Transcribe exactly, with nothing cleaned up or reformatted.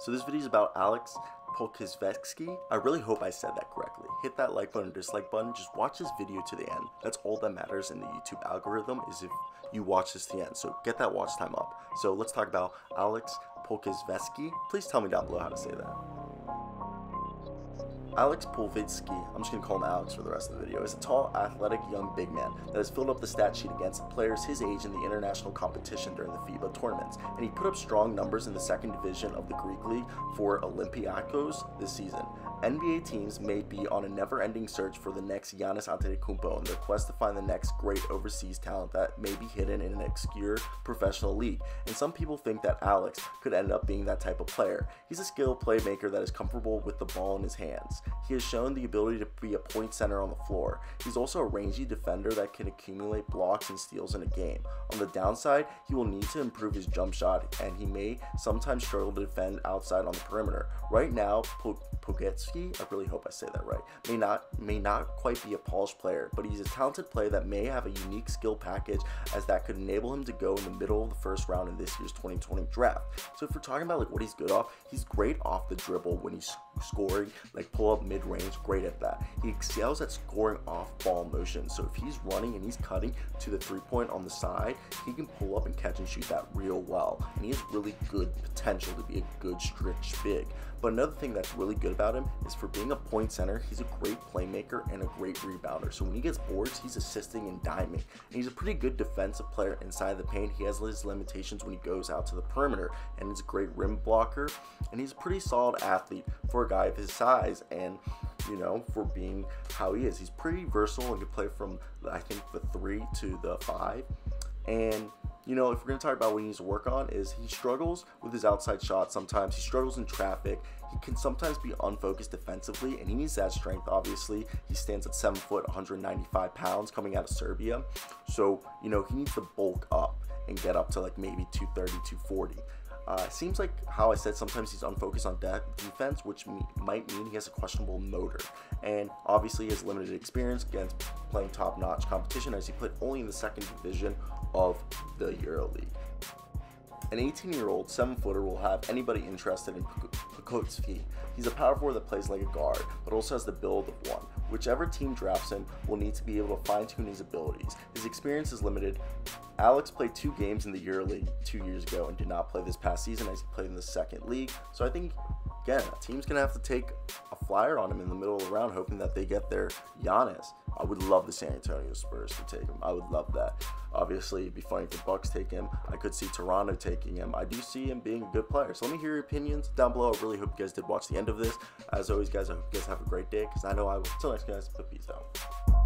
So this video is about Aleksej Pokusevski. I really hope I said that correctly. Hit that like button or dislike button. Just watch this video to the end. That's all that matters in the YouTube algorithm is if you watch this to the end. So get that watch time up. So let's talk about Aleksej Pokusevski. Please tell me down below how to say that. Aleksej Pokusevski, I'm just going to call him Alex for the rest of the video, is a tall, athletic, young big man that has filled up the stat sheet against players his age in the international competition during the FIBA tournaments, and he put up strong numbers in the second division of the Greek league for Olympiakos this season. N B A teams may be on a never-ending search for the next Giannis Antetokounmpo in their quest to find the next great overseas talent that may be hidden in an obscure professional league, and some people think that Alex could end up being that type of player. He's a skilled playmaker that is comfortable with the ball in his hands. He has shown the ability to be a point center on the floor. He's also a rangy defender that can accumulate blocks and steals in a game. On the downside, he will need to improve his jump shot, and he may sometimes struggle to defend outside on the perimeter. Right now, Pokusevski, I really hope I say that right, may not may not quite be a polished player, but he's a talented player that may have a unique skill package, as that could enable him to go in the middle of the first round in this year's twenty twenty draft. So if we're talking about like what he's good off, he's great off the dribble when he's scoring, like pull up mid-range, great at that. He excels at scoring off ball motion, so if he's running and he's cutting to the three-point on the side, he can pull up and catch and shoot that real well, and he has really good potential to be a good stretch big. But another thing that's really good about him is for being a point center, he's a great playmaker and a great rebounder. So when he gets boards, he's assisting and diming. And he's a pretty good defensive player inside the paint. He has his limitations when he goes out to the perimeter, and he's a great rim blocker. And he's a pretty solid athlete for a guy of his size, and you know, for being how he is. He's pretty versatile and can play from, I think, the three to the five. And you know, if we're going to talk about what he needs to work on, is he struggles with his outside shot sometimes. He struggles in traffic. He can sometimes be unfocused defensively, and he needs that strength, obviously. He stands at seven foot, one hundred ninety-five pounds, coming out of Serbia. So, you know, he needs to bulk up and get up to like maybe two thirty, two forty. Uh, seems like how I said sometimes he's unfocused on de defense, which me might mean he has a questionable motor. And obviously he has limited experience against playing top-notch competition, as he played only in the second division of the Euroleague. An eighteen-year-old seven-footer will have anybody interested in Pokusevski. He's a power forward that plays like a guard, but also has the build of one. Whichever team drafts him will need to be able to fine-tune his abilities. His experience is limited. Alex played two games in the Euroleague two years ago and did not play this past season, as he played in the second league. So I think, again, a team's going to have to take a flyer on him in the middle of the round, hoping that they get their Giannis. I would love the San Antonio Spurs to take him. I would love that. Obviously, it'd be funny if the Bucks take him. I could see Toronto taking him. I do see him being a good player. So let me hear your opinions down below. I really hope you guys did watch the end of this. As always, guys, I hope you guys have a great day, because I know I will. Till next, guys, but peace out.